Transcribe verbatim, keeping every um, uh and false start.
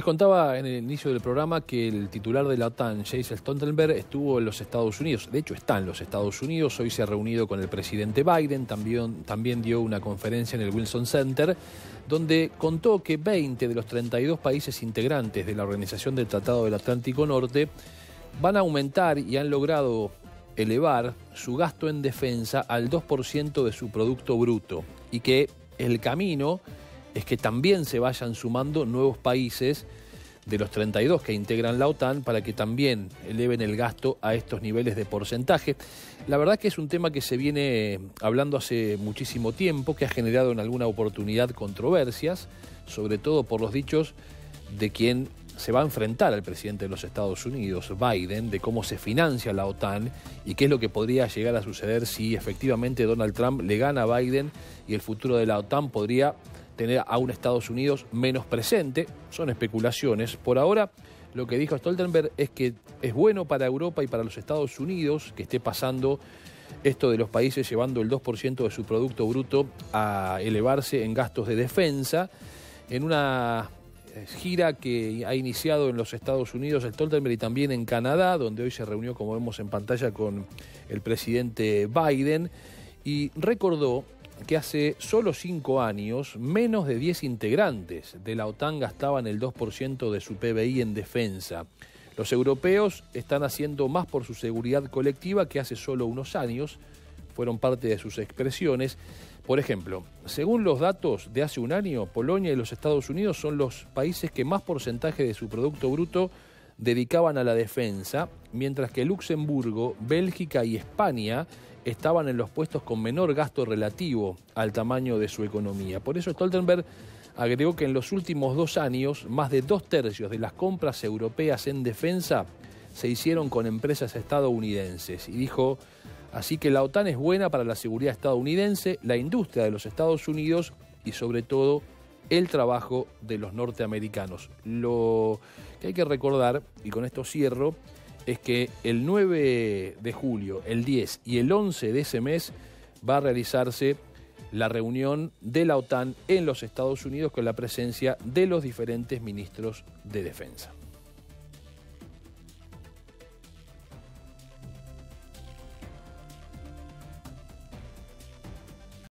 Les contaba en el inicio del programa que el titular de la OTAN, Jens Stoltenberg, estuvo en los Estados Unidos. De hecho, está en los Estados Unidos. Hoy se ha reunido con el presidente Biden. También, también dio una conferencia en el Wilson Center, donde contó que veinte de los treinta y dos países integrantes de la Organización del Tratado del Atlántico Norte van a aumentar y han logrado elevar su gasto en defensa al dos por ciento de su Producto Bruto. Y que el camino es que también se vayan sumando nuevos países de los treinta y dos que integran la OTAN para que también eleven el gasto a estos niveles de porcentaje. La verdad que es un tema que se viene hablando hace muchísimo tiempo, que ha generado en alguna oportunidad controversias, sobre todo por los dichos de quien se va a enfrentar al presidente de los Estados Unidos, Biden, de cómo se financia la OTAN y qué es lo que podría llegar a suceder si efectivamente Donald Trump le gana a Biden y el futuro de la OTAN podría tener a un Estados Unidos menos presente. Son especulaciones. Por ahora, lo que dijo Stoltenberg es que es bueno para Europa y para los Estados Unidos que esté pasando esto de los países llevando el dos por ciento de su Producto Bruto a elevarse en gastos de defensa. En una gira que ha iniciado en los Estados Unidos Stoltenberg y también en Canadá, donde hoy se reunió, como vemos en pantalla, con el presidente Biden, y recordó que hace solo cinco años, menos de diez integrantes de la OTAN gastaban el dos por ciento de su P B I en defensa. Los europeos están haciendo más por su seguridad colectiva que hace solo unos años, fueron parte de sus expresiones. Por ejemplo, según los datos de hace un año, Polonia y los Estados Unidos son los países que más porcentaje de su Producto Bruto dedicaban a la defensa, mientras que Luxemburgo, Bélgica y España estaban en los puestos con menor gasto relativo al tamaño de su economía. Por eso Stoltenberg agregó que en los últimos dos años, más de dos tercios de las compras europeas en defensa se hicieron con empresas estadounidenses. Y dijo, así que la OTAN es buena para la seguridad estadounidense, la industria de los Estados Unidos y sobre todo el trabajo de los norteamericanos. Lo que hay que recordar, y con esto cierro, es que el nueve de julio, el diez y el once de ese mes va a realizarse la reunión de la OTAN en los Estados Unidos con la presencia de los diferentes ministros de defensa.